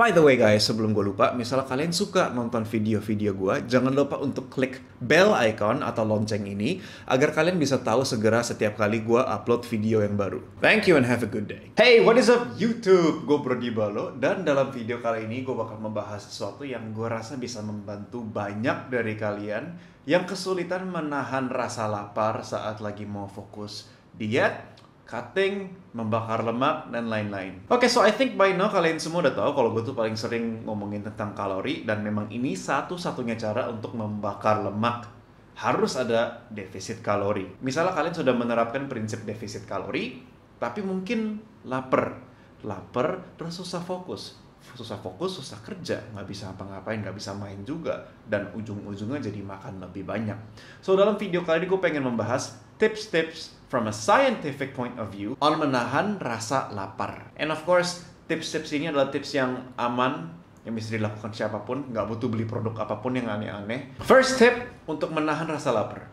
By the way guys, sebelum gue lupa, misalnya kalian suka nonton video-video gue, jangan lupa untuk klik bell icon atau lonceng ini, agar kalian bisa tahu segera setiap kali gue upload video yang baru. Thank you and have a good day. Hey, what is up YouTube? Gue Brodibalo, dan dalam video kali ini gue bakal membahas sesuatu yang gue rasa bisa membantu banyak dari kalian yang kesulitan menahan rasa lapar saat lagi mau fokus diet, cutting, membakar lemak, dan lain-lain. Oke, so I think by now kalian semua udah tahu kalau gue tuh paling sering ngomongin tentang kalori, dan memang ini satu-satunya cara untuk membakar lemak. Harus ada defisit kalori. Misalnya kalian sudah menerapkan prinsip defisit kalori, tapi mungkin lapar, terus susah fokus. Susah kerja, nggak bisa apa-ngapain, nggak bisa main juga, dan ujung-ujungnya jadi makan lebih banyak. So, dalam video kali ini gue pengen membahas tips-tips from a scientific point of view on menahan rasa lapar. And of course, tips-tips ini adalah tips yang aman, yang bisa dilakukan siapapun, nggak butuh beli produk apapun yang aneh-aneh. First tip untuk menahan rasa lapar,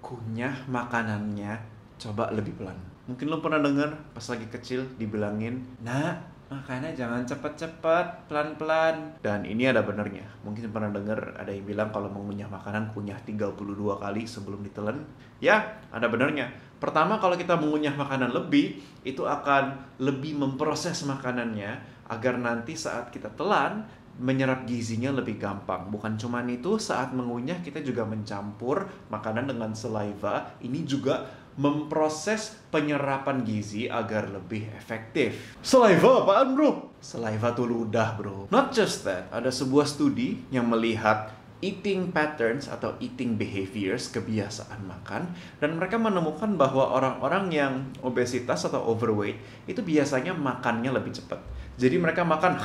kunyah makanannya coba lebih pelan. Mungkin lo pernah dengar pas lagi kecil dibilangin, "Nak, makannya jangan cepet-cepet, pelan-pelan." Dan ini ada benernya. Mungkin pernah denger ada yang bilang kalau mau kunyah makanan, kunyah 32 kali sebelum ditelan. Ya, ada benernya. Pertama, kalau kita mengunyah makanan lebih, itu akan lebih memproses makanannya agar nanti saat kita telan, menyerap gizinya lebih gampang. Bukan cuman itu, saat mengunyah kita juga mencampur makanan dengan saliva. Ini juga memproses penyerapan gizi agar lebih efektif. Saliva apaan bro? Saliva tuh ludah bro. Not just that, ada sebuah studi yang melihat eating patterns atau eating behaviors, kebiasaan makan, dan mereka menemukan bahwa orang-orang yang obesitas atau overweight itu biasanya makannya lebih cepat. Jadi mereka makan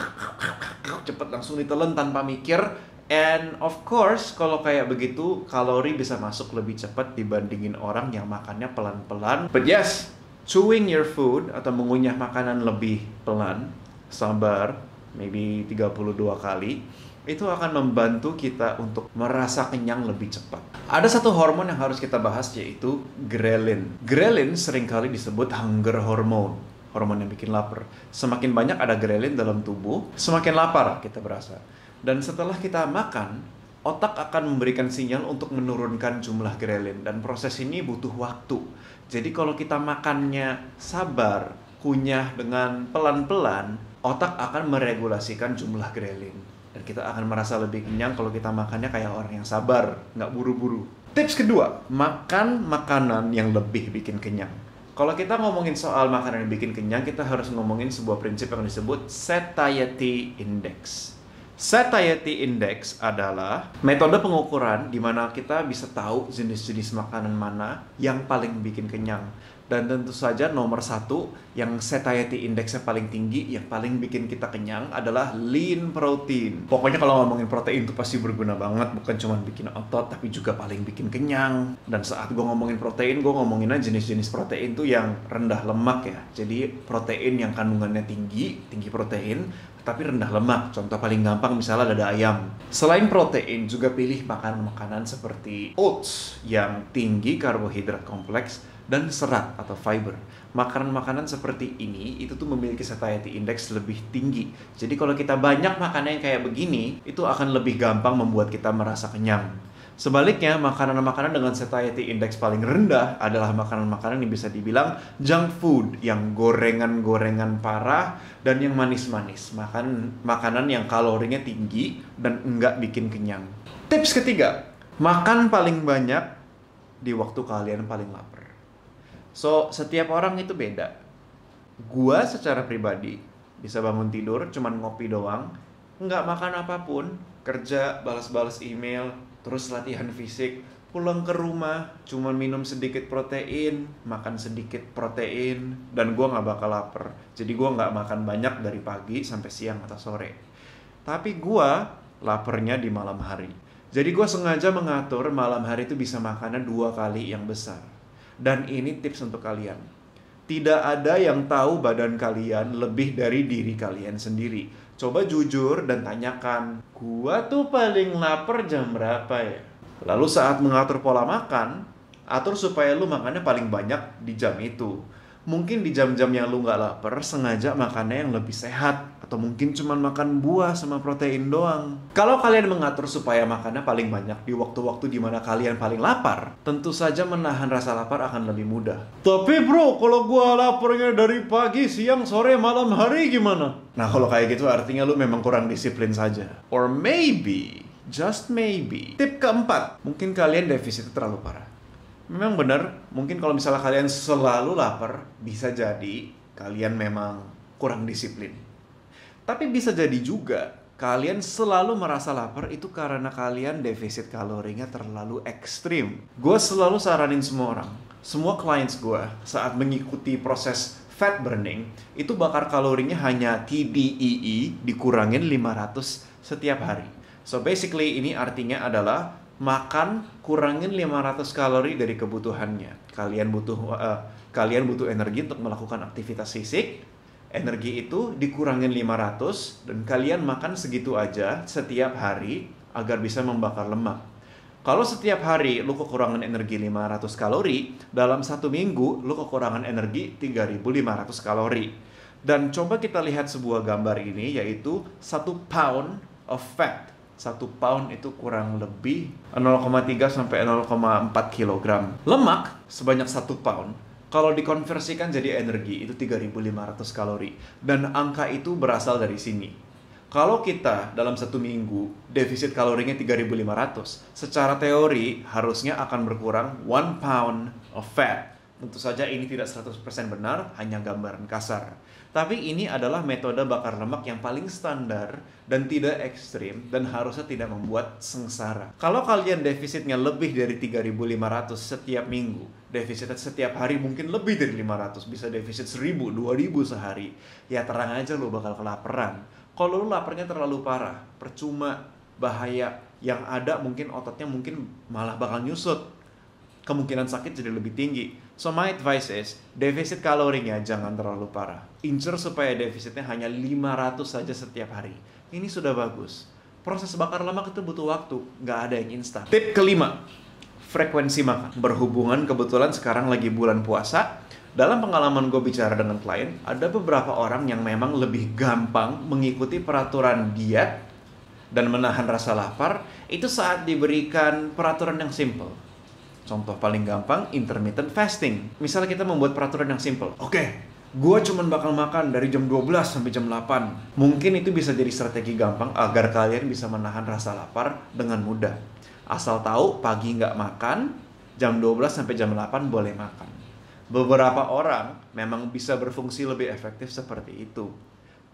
cepat, langsung ditelan tanpa mikir. And of course, kalau kayak begitu, kalori bisa masuk lebih cepat dibandingin orang yang makannya pelan-pelan. But yes, chewing your food atau mengunyah makanan lebih pelan, sabar, maybe 32 kali, itu akan membantu kita untuk merasa kenyang lebih cepat. Ada satu hormon yang harus kita bahas, yaitu ghrelin. Ghrelin seringkali disebut hunger hormone, hormon yang bikin lapar. Semakin banyak ada ghrelin dalam tubuh, semakin lapar kita berasa. Dan setelah kita makan, otak akan memberikan sinyal untuk menurunkan jumlah ghrelin. Dan proses ini butuh waktu. Jadi kalau kita makannya sabar, kunyah dengan pelan-pelan, otak akan meregulasikan jumlah ghrelin. Dan kita akan merasa lebih kenyang kalau kita makannya kayak orang yang sabar, nggak buru-buru. Tips kedua, makan makanan yang lebih bikin kenyang. Kalau kita ngomongin soal makanan yang bikin kenyang, kita harus ngomongin sebuah prinsip yang disebut Satiety Index. Satiety Index adalah metode pengukuran di mana kita bisa tahu jenis-jenis makanan mana yang paling bikin kenyang. Dan tentu saja nomor satu yang satiety indeksnya paling tinggi, yang paling bikin kita kenyang adalah lean protein. Pokoknya kalau ngomongin protein itu pasti berguna banget, bukan cuma bikin otot, tapi juga paling bikin kenyang. Dan saat gue ngomongin protein, gue ngomonginnya jenis-jenis protein tuh yang rendah lemak ya. Jadi protein yang kandungannya tinggi protein, tapi rendah lemak. Contoh paling gampang misalnya dada ayam. Selain protein, juga pilih makanan-makanan seperti oats yang tinggi karbohidrat kompleks, dan serat atau fiber. Makanan-makanan seperti ini itu tuh memiliki satiety index lebih tinggi. Jadi kalau kita banyak makanan yang kayak begini, itu akan lebih gampang membuat kita merasa kenyang. Sebaliknya, makanan-makanan dengan satiety index paling rendah adalah makanan-makanan yang bisa dibilang junk food, yang gorengan-gorengan parah dan yang manis-manis. Makanan yang kalorinya tinggi dan nggak bikin kenyang. Tips ketiga, makan paling banyak di waktu kalian paling lapar. So, setiap orang itu beda. Gua secara pribadi bisa bangun tidur, cuman ngopi doang, nggak makan apapun, kerja, balas-balas email, terus latihan fisik, pulang ke rumah, cuman minum sedikit protein, makan sedikit protein, dan gua nggak bakal lapar. Jadi gua nggak makan banyak dari pagi sampai siang atau sore. Tapi gua laparnya di malam hari. Jadi gua sengaja mengatur malam hari itu bisa makannya 2 kali yang besar. Dan ini tips untuk kalian. Tidak ada yang tahu badan kalian lebih dari diri kalian sendiri. Coba jujur dan tanyakan, "Gua tuh paling lapar jam berapa ya?" Lalu saat mengatur pola makan, atur supaya lu makannya paling banyak di jam itu. mungkin di jam-jam yang lu nggak lapar, sengaja makannya yang lebih sehat. Atau mungkin cuman makan buah sama protein doang. Kalau kalian mengatur supaya makannya paling banyak di waktu-waktu dimana kalian paling lapar, tentu saja menahan rasa lapar akan lebih mudah. Tapi bro, kalau gua laparnya dari pagi, siang, sore, malam hari gimana? Nah kalau kayak gitu artinya lu memang kurang disiplin saja. Or maybe, just maybe. Tip keempat, mungkin kalian defisitnya terlalu parah. Memang benar, mungkin kalau misalnya kalian selalu lapar, bisa jadi kalian memang kurang disiplin. Tapi bisa jadi juga, kalian selalu merasa lapar itu karena kalian defisit kalorinya terlalu ekstrim. Gue selalu saranin semua orang, semua clients gue saat mengikuti proses fat burning, itu bakar kalorinya hanya TDEE dikurangin 500 setiap hari. So basically ini artinya adalah makan kurangin 500 kalori dari kebutuhannya. Kalian butuh energi untuk melakukan aktivitas fisik. Energi itu dikurangin 500 dan kalian makan segitu aja setiap hari agar bisa membakar lemak. Kalau setiap hari lu kekurangan energi 500 kalori, dalam satu minggu lu kekurangan energi 3.500 kalori. Dan coba kita lihat sebuah gambar ini, yaitu 1 pound of fat. 1 pound itu kurang lebih 0,3 sampai 0,4 kilogram. Lemak sebanyak 1 pound. Kalau dikonversikan jadi energi itu 3.500 kalori. Dan angka itu berasal dari sini. Kalau kita dalam satu minggu defisit kalorinya 3.500, secara teori harusnya akan berkurang 1 pound of fat. Tentu saja ini tidak 100% benar, hanya gambaran kasar. Tapi ini adalah metode bakar lemak yang paling standar dan tidak ekstrim dan harusnya tidak membuat sengsara. Kalau kalian defisitnya lebih dari 3.500 setiap minggu, defisitnya setiap hari mungkin lebih dari 500, bisa defisit 1.000, 2.000 sehari, ya terang aja lo bakal kelaparan. Kalau lo laparnya terlalu parah, percuma, bahaya, yang ada mungkin ototnya mungkin malah bakal nyusut. Kemungkinan sakit jadi lebih tinggi. So my advice is, defisit kalorinya jangan terlalu parah. Incer supaya defisitnya hanya 500 saja setiap hari. Ini sudah bagus. Proses bakar lemak itu butuh waktu, nggak ada yang instan. Tip kelima, frekuensi makan. Berhubungan kebetulan sekarang lagi bulan puasa, dalam pengalaman gue bicara dengan klien, ada beberapa orang yang memang lebih gampang mengikuti peraturan diet dan menahan rasa lapar, itu saat diberikan peraturan yang simple. Contoh paling gampang, intermittent fasting. Misalnya kita membuat peraturan yang simple. Oke, gue cuman bakal makan dari jam 12 sampai jam 8. Mungkin itu bisa jadi strategi gampang agar kalian bisa menahan rasa lapar dengan mudah. Asal tahu pagi nggak makan, jam 12 sampai jam 8 boleh makan. Beberapa orang memang bisa berfungsi lebih efektif seperti itu.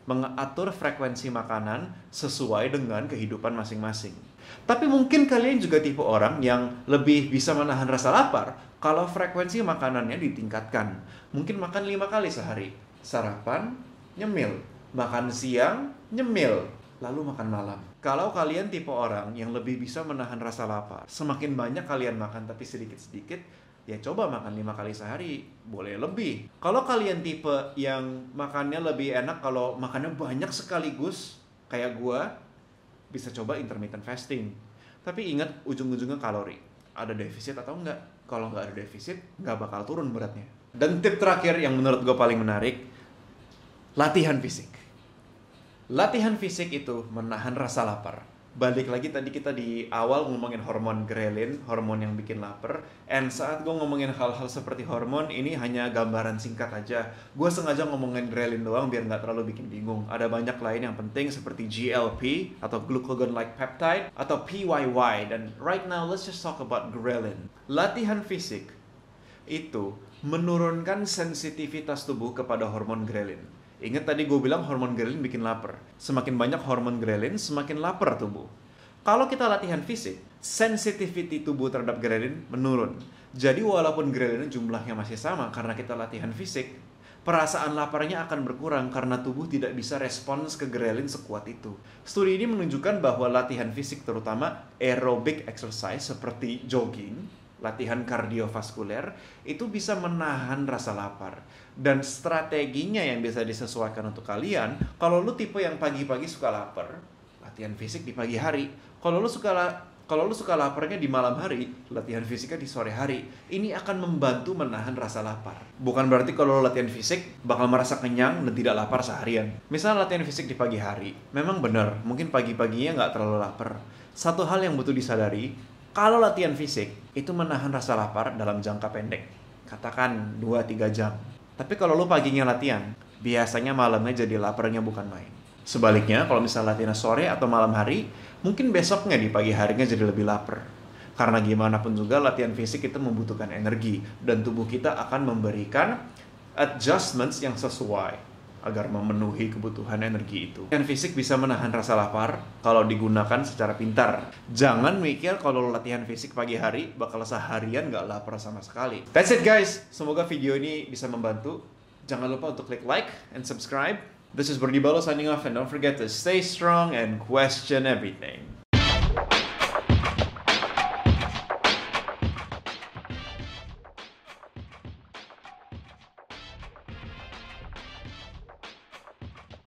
Mengatur frekuensi makanan sesuai dengan kehidupan masing-masing. Tapi mungkin kalian juga tipe orang yang lebih bisa menahan rasa lapar kalau frekuensi makanannya ditingkatkan. Mungkin makan 5 kali sehari. Sarapan, nyemil. Makan siang, nyemil. Lalu makan malam. Kalau kalian tipe orang yang lebih bisa menahan rasa lapar, semakin banyak kalian makan tapi sedikit-sedikit, ya coba makan 5 kali sehari, boleh lebih. Kalau kalian tipe yang makannya lebih enak kalau makannya banyak sekaligus, kayak gua, bisa coba intermittent fasting. Tapi ingat, ujung-ujungnya kalori. Ada defisit atau enggak? Kalau nggak ada defisit, nggak bakal turun beratnya. Dan tip terakhir yang menurut gua paling menarik, latihan fisik. Latihan fisik itu menahan rasa lapar. Balik lagi tadi kita di awal ngomongin hormon ghrelin, hormon yang bikin lapar. And saat gue ngomongin hal-hal seperti hormon, ini hanya gambaran singkat aja. Gue sengaja ngomongin ghrelin doang biar nggak terlalu bikin bingung. Ada banyak lain yang penting seperti GLP atau glucagon-like peptide atau PYY. Dan right now let's just talk about ghrelin. Latihan fisik itu menurunkan sensitivitas tubuh kepada hormon ghrelin. Ingat tadi gue bilang hormon ghrelin bikin lapar. Semakin banyak hormon ghrelin, semakin lapar tubuh. Kalau kita latihan fisik, sensitivity tubuh terhadap ghrelin menurun. Jadi walaupun ghrelin jumlahnya masih sama karena kita latihan fisik, perasaan laparnya akan berkurang karena tubuh tidak bisa respons ke ghrelin sekuat itu. Studi ini menunjukkan bahwa latihan fisik, terutama aerobic exercise seperti jogging, latihan kardiovaskuler, itu bisa menahan rasa lapar. Dan strateginya yang bisa disesuaikan untuk kalian, kalau lu tipe yang pagi-pagi suka lapar, latihan fisik di pagi hari. Kalau lu suka Kalau lu suka laparnya di malam hari, latihan fisiknya di sore hari. Ini akan membantu menahan rasa lapar. Bukan berarti kalau lu latihan fisik bakal merasa kenyang dan tidak lapar seharian. Misalnya latihan fisik di pagi hari, memang bener, mungkin pagi-paginya nggak terlalu lapar. Satu hal yang butuh disadari, kalau latihan fisik itu menahan rasa lapar dalam jangka pendek. Katakan 2-3 jam. Tapi kalau lu paginya latihan, biasanya malamnya jadi laparnya bukan main. Sebaliknya, kalau misalnya latihan sore atau malam hari, mungkin besoknya di pagi harinya jadi lebih lapar. Karena gimana pun juga latihan fisik itu membutuhkan energi. Dan tubuh kita akan memberikan adjustments yang sesuai agar memenuhi kebutuhan energi itu. Latihan fisik bisa menahan rasa lapar kalau digunakan secara pintar. Jangan mikir kalau latihan fisik pagi hari bakal seharian nggak lapar sama sekali. That's it guys. Semoga video ini bisa membantu. Jangan lupa untuk klik like and subscribe. This is Brodibalo signing off, and don't forget to stay strong and question everything.